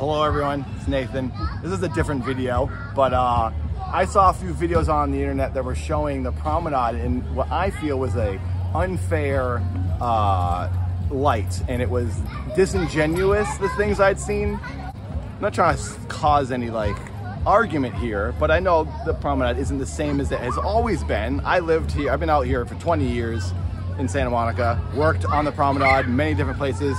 Hello everyone, it's Nathan. This is a different video, but I saw a few videos on the internet that were showing the promenade in what I feel was a unfair light, and it was disingenuous, the things I'd seen. I'm not trying to cause any like argument here, but I know the promenade isn't the same as it has always been. I lived here, I've been out here for 20 years in Santa Monica, worked on the promenade in many different places.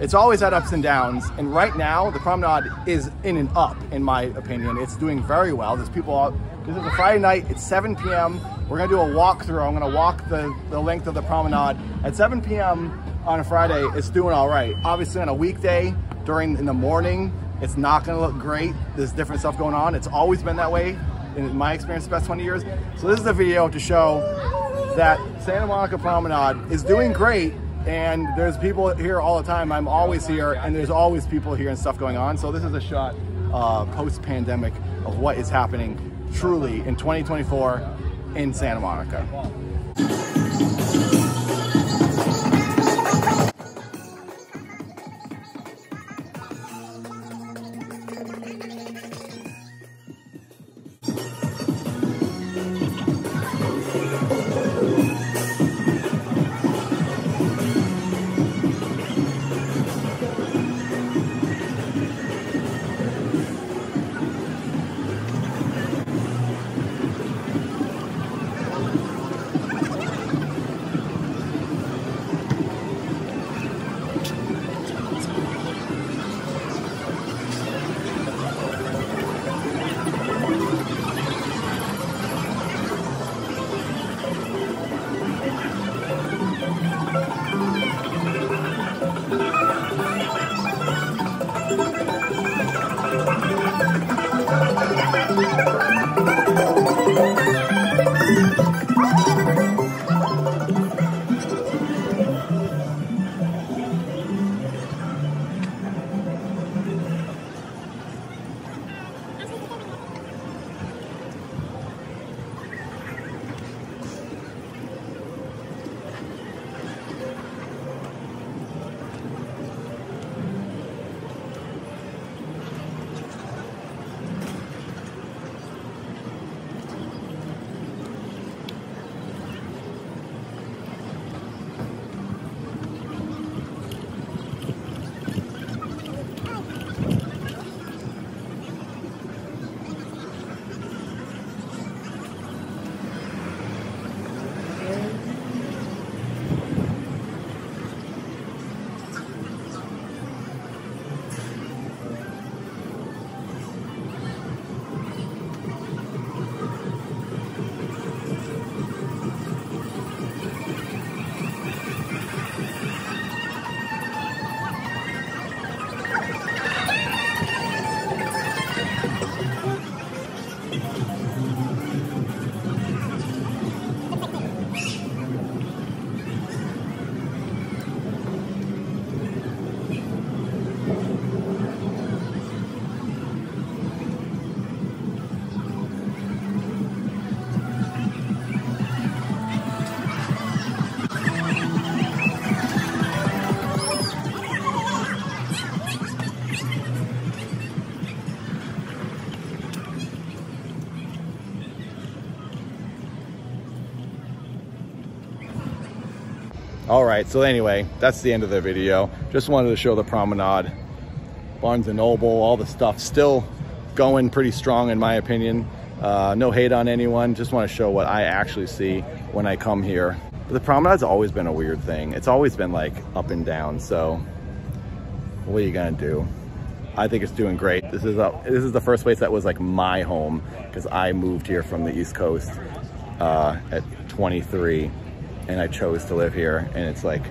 It's always had ups and downs, and right now the promenade is in an up, in my opinion. It's doing very well. There's people out. This is a Friday night, it's 7 p.m. We're gonna do a walkthrough. I'm gonna walk the length of the promenade. At 7 p.m. on a Friday, it's doing all right. Obviously on a weekday, in the morning, it's not gonna look great. There's different stuff going on. It's always been that way in my experience the past 20 years. So this is a video to show that Santa Monica Promenade is doing great, and there's people here all the time. I'm always here, and there's always people here and stuff going on. So this is a shot post-pandemic of what is happening truly in 2024 in Santa Monica. All right, so anyway, that's the end of the video. Just wanted to show the promenade, Barnes & Noble, all the stuff still going pretty strong in my opinion. No hate on anyone, just want to show what I actually see when I come here. But the promenade's always been a weird thing. It's always been like up and down, so what are you gonna do? I think it's doing great. This is the first place that was like my home, because I moved here from the East Coast at 23. And I chose to live here, and it's like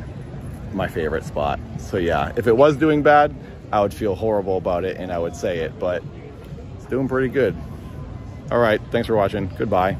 my favorite spot. So yeah, if it was doing bad, I would feel horrible about it and I would say it, but it's doing pretty good. All right, thanks for watching. Goodbye.